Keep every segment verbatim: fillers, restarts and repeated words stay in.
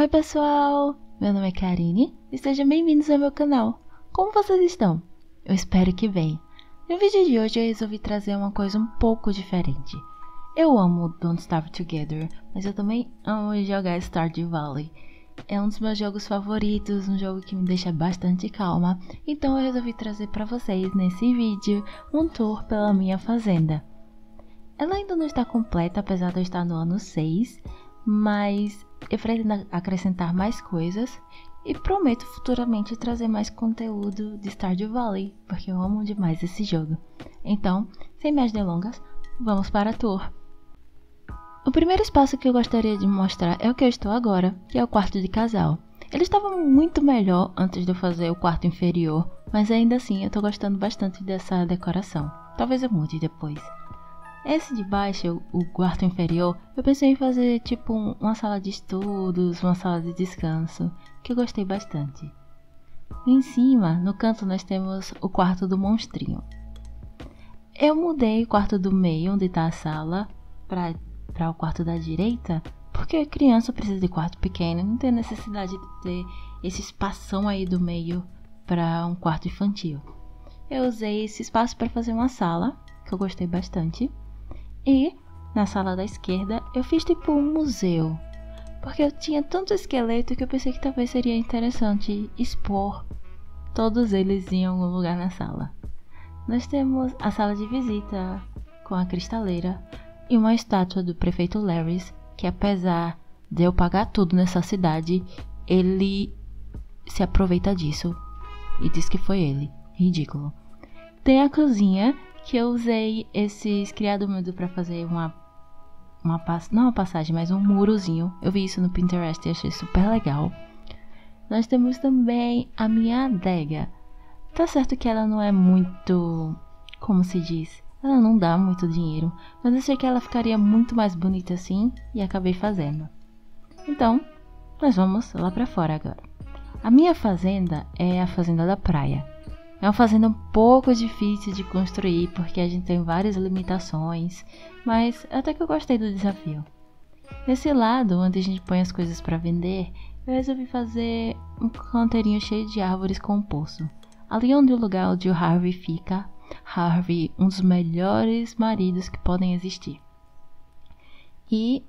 Oi pessoal, meu nome é Karine e sejam bem-vindos ao meu canal. Como vocês estão? Eu espero que bem. No vídeo de hoje eu resolvi trazer uma coisa um pouco diferente. Eu amo Don't Starve Together, mas eu também amo jogar Stardew Valley. É um dos meus jogos favoritos, um jogo que me deixa bastante calma. Então eu resolvi trazer para vocês nesse vídeo um tour pela minha fazenda. Ela ainda não está completa, apesar de eu estar no ano seis, mas eu pretendo acrescentar mais coisas e prometo futuramente trazer mais conteúdo de Stardew Valley, porque eu amo demais esse jogo. Então, sem mais delongas, vamos para a tour. O primeiro espaço que eu gostaria de mostrar é o que eu estou agora, que é o quarto de casal. Ele estava muito melhor antes de eu fazer o quarto inferior, mas ainda assim eu estou gostando bastante dessa decoração. Talvez eu mude depois. Esse de baixo, o quarto inferior, eu pensei em fazer tipo uma sala de estudos, uma sala de descanso, que eu gostei bastante. Em cima, no canto, nós temos o quarto do monstrinho. Eu mudei o quarto do meio, onde está a sala, para o quarto da direita, porque a criança precisa de quarto pequeno, não tem necessidade de ter esse espação aí do meio para um quarto infantil. Eu usei esse espaço para fazer uma sala, que eu gostei bastante. E na sala da esquerda eu fiz tipo um museu, porque eu tinha tanto esqueleto que eu pensei que talvez seria interessante expor todos eles em algum lugar na sala. Nós temos a sala de visita com a cristaleira e uma estátua do prefeito Larrys, que apesar de eu pagar tudo nessa cidade, ele se aproveita disso e diz que foi ele. Ridículo. Tem a cozinha, que eu usei esses criado-mudo para fazer uma, uma não uma passagem, mas um murozinho. Eu vi isso no Pinterest e achei super legal. Nós temos também a minha adega. Tá certo que ela não é muito, como se diz, ela não dá muito dinheiro, mas eu achei que ela ficaria muito mais bonita assim e acabei fazendo. Então, nós vamos lá para fora agora. A minha fazenda é a fazenda da praia. É uma fazenda um pouco difícil de construir, porque a gente tem várias limitações, mas até que eu gostei do desafio. Nesse lado, onde a gente põe as coisas para vender, eu resolvi fazer um canteirinho cheio de árvores com um poço. Ali onde o lugar onde o Harvey fica, Harvey, um dos melhores maridos que podem existir. E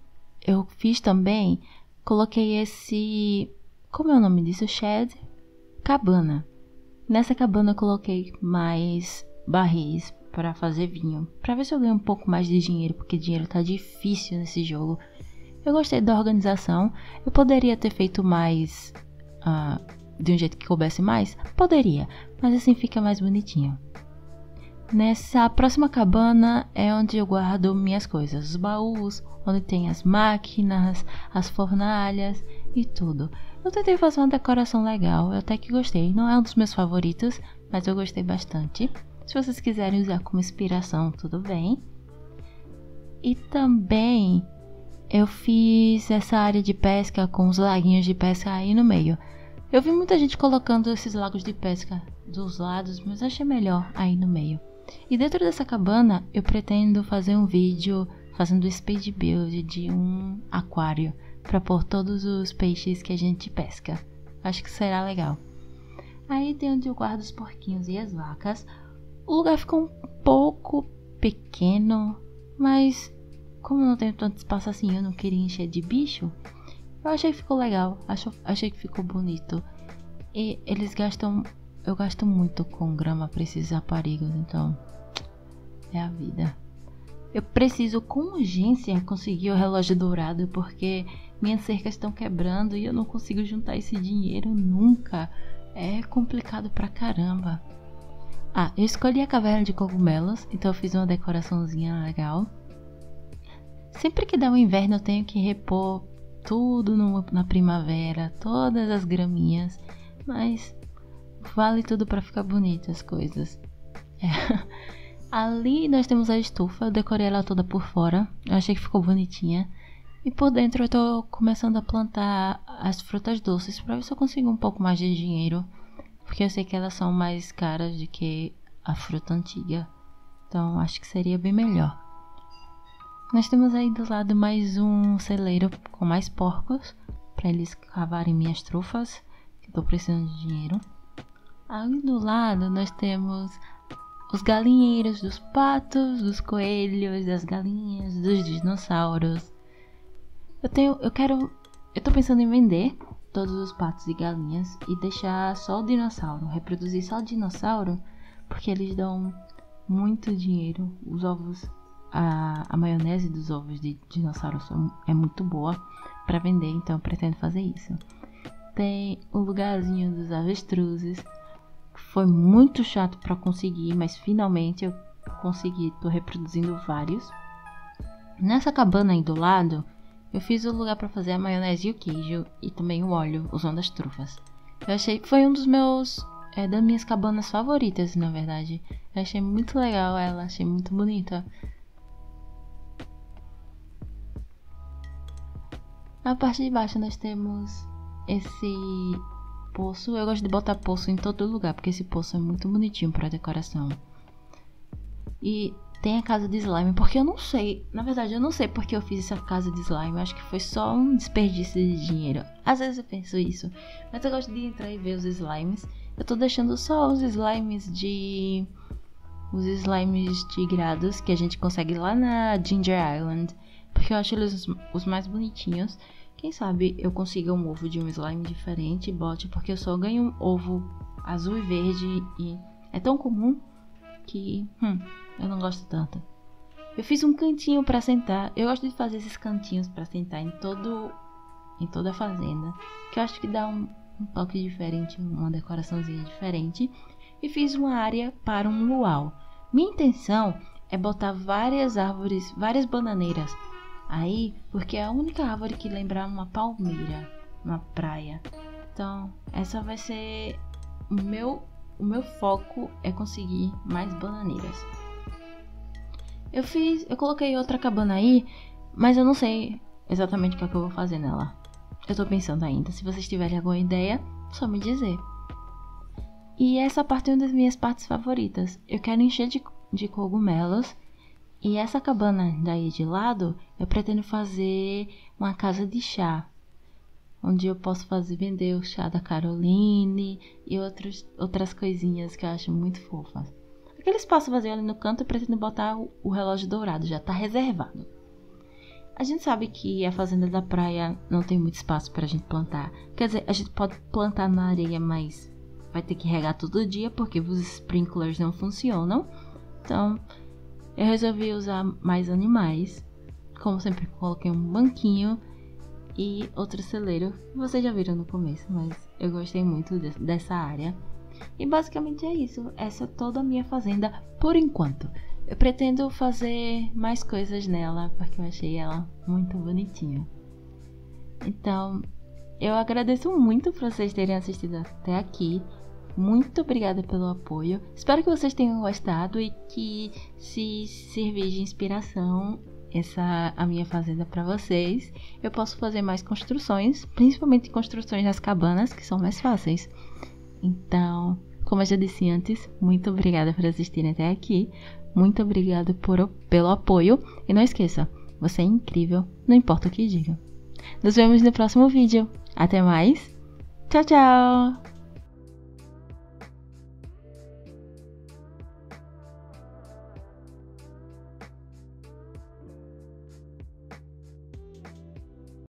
eu fiz também, coloquei esse, como é o nome disso? Shed? Cabana. Nessa cabana eu coloquei mais barris para fazer vinho, para ver se eu ganho um pouco mais de dinheiro, porque dinheiro tá difícil nesse jogo. Eu gostei da organização, eu poderia ter feito mais uh, de um jeito que coubesse mais? Poderia, mas assim fica mais bonitinho. Nessa próxima cabana é onde eu guardo minhas coisas, os baús, onde tem as máquinas, as fornalhas e tudo. Eu tentei fazer uma decoração legal, eu até que gostei. Não é um dos meus favoritos, mas eu gostei bastante. Se vocês quiserem usar como inspiração, tudo bem. E também eu fiz essa área de pesca com os laguinhos de pesca aí no meio. Eu vi muita gente colocando esses lagos de pesca dos lados, mas achei melhor aí no meio. E dentro dessa cabana eu pretendo fazer um vídeo fazendo speed build de um aquário, para pôr todos os peixes que a gente pesca. Acho que será legal. Aí tem onde eu guardo os porquinhos e as vacas. O lugar fica um pouco pequeno, mas como não tenho tanto espaço assim, eu não queria encher de bicho. Eu achei que ficou legal, acho, achei que ficou bonito. E eles gastam, eu gasto muito com grama para esses aparelhos, então é a vida. Eu preciso com urgência conseguir o relógio dourado, porque minhas cercas estão quebrando e eu não consigo juntar esse dinheiro nunca. É complicado pra caramba. Ah, eu escolhi a caverna de cogumelos, então eu fiz uma decoraçãozinha legal. Sempre que dá o inverno eu tenho que repor tudo no, na primavera, todas as graminhas, mas vale tudo pra ficar bonito as coisas. É... Ali nós temos a estufa, eu decorei ela toda por fora, eu achei que ficou bonitinha. E por dentro eu tô começando a plantar as frutas doces para ver se eu consigo um pouco mais de dinheiro, porque eu sei que elas são mais caras do que a fruta antiga, então acho que seria bem melhor. Nós temos aí do lado mais um celeiro com mais porcos, para eles cavarem minhas trufas, que eu tô precisando de dinheiro. Ali do lado nós temos os galinheiros dos patos, dos coelhos, das galinhas, dos dinossauros. Eu tenho, eu quero, eu tô pensando em vender todos os patos e galinhas e deixar só o dinossauro, reproduzir só o dinossauro, porque eles dão muito dinheiro. Os ovos, a, a maionese dos ovos de dinossauro são, é muito boa para vender, então eu pretendo fazer isso. Tem o lugarzinho dos avestruzes, que foi muito chato para conseguir, mas finalmente eu consegui, tô reproduzindo vários. Nessa cabana aí do lado, eu fiz o lugar para fazer a maionese e o queijo e também o óleo usando as trufas. Eu achei que foi um dos meus, é, das minhas cabanas favoritas, na verdade. Eu achei muito legal ela, achei muito bonita. Na parte de baixo nós temos esse poço. Eu gosto de botar poço em todo lugar, porque esse poço é muito bonitinho para decoração. E tem a casa de slime, porque eu não sei, na verdade eu não sei porque eu fiz essa casa de slime, eu acho que foi só um desperdício de dinheiro. Às vezes eu penso isso, mas eu gosto de entrar e ver os slimes. Eu tô deixando só os slimes de... os slimes tigrados que a gente consegue lá na Ginger Island, porque eu acho eles os mais bonitinhos. Quem sabe eu consiga um ovo de um slime diferente e bote, porque eu só ganho um ovo azul e verde e é tão comum que... Hum, eu não gosto tanto. Eu fiz um cantinho pra sentar. Eu gosto de fazer esses cantinhos pra sentar em todo, em toda a fazenda, que eu acho que dá um, um toque diferente, uma decoraçãozinha diferente. E fiz uma área para um luau. Minha intenção é botar várias árvores, várias bananeiras aí, porque é a única árvore que lembra uma palmeira, uma praia. Então, essa vai ser o meu, o meu foco, é conseguir mais bananeiras. Eu fiz, eu coloquei outra cabana aí, mas eu não sei exatamente o que é que eu vou fazer nela. Eu tô pensando ainda, se vocês tiverem alguma ideia, só me dizer. E essa parte é uma das minhas partes favoritas. Eu quero encher de, de cogumelos. E essa cabana daí de lado, eu pretendo fazer uma casa de chá, onde eu posso fazer, vender o chá da Caroline e outros, outras coisinhas que eu acho muito fofas. Aquele espaço vazio ali no canto, eu pretendo botar o relógio dourado, já tá reservado. A gente sabe que a fazenda da praia não tem muito espaço pra gente plantar. Quer dizer, a gente pode plantar na areia, mas vai ter que regar todo dia, porque os sprinklers não funcionam. Então, eu resolvi usar mais animais. Como sempre, coloquei um banquinho e outro celeiro. Vocês já viram no começo, mas eu gostei muito de dessa área. E basicamente é isso. Essa é toda a minha fazenda por enquanto. Eu pretendo fazer mais coisas nela, porque eu achei ela muito bonitinha. Então, eu agradeço muito por vocês terem assistido até aqui. Muito obrigada pelo apoio. Espero que vocês tenham gostado e que se servir de inspiração essa a minha fazenda para vocês. Eu posso fazer mais construções, principalmente construções nas cabanas, que são mais fáceis. Então, como eu já disse antes, muito obrigada por assistirem até aqui. Muito obrigada por, pelo apoio. E não esqueça, você é incrível, não importa o que diga. Nos vemos no próximo vídeo. Até mais. Tchau, tchau!